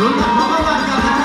ลุ้นกันพร้อมกันก่อนนะฮะ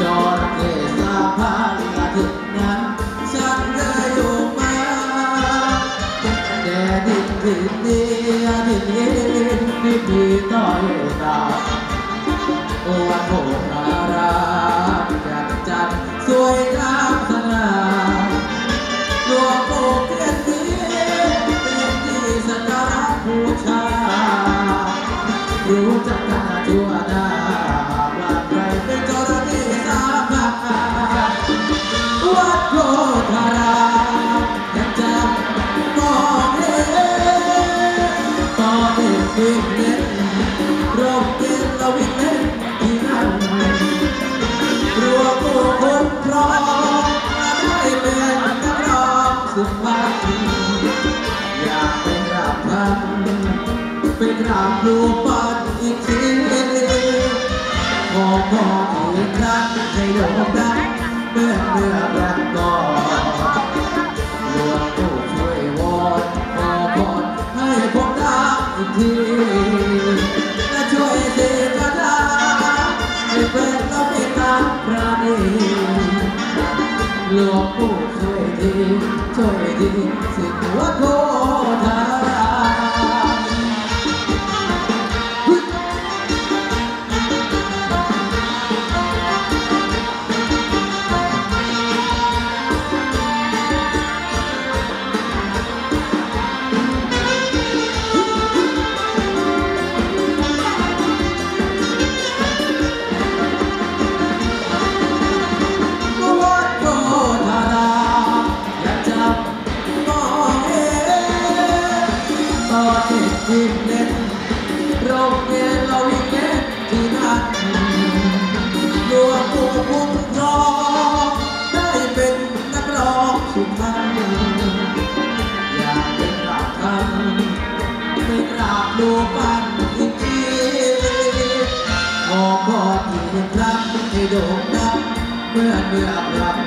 จอดเกศาพาถึงนั้นฉันเลย ไปกราบรูปปั้นอีกทีขอพรอีกครั้งให้โด่งดังเมื่อรักก่อนหลวงปู่ช่วยวอนขอพรให้ผมรักอีกทีและช่วยเสกคาถาให้เป็นเราไม่ตาปราณีหลวงปู่ช่วยทีช่วยทีสิทธิ์หัวโคตรดูปันอีกทีขอพรอีกครั้งให้โด่งดังเมื่อรัก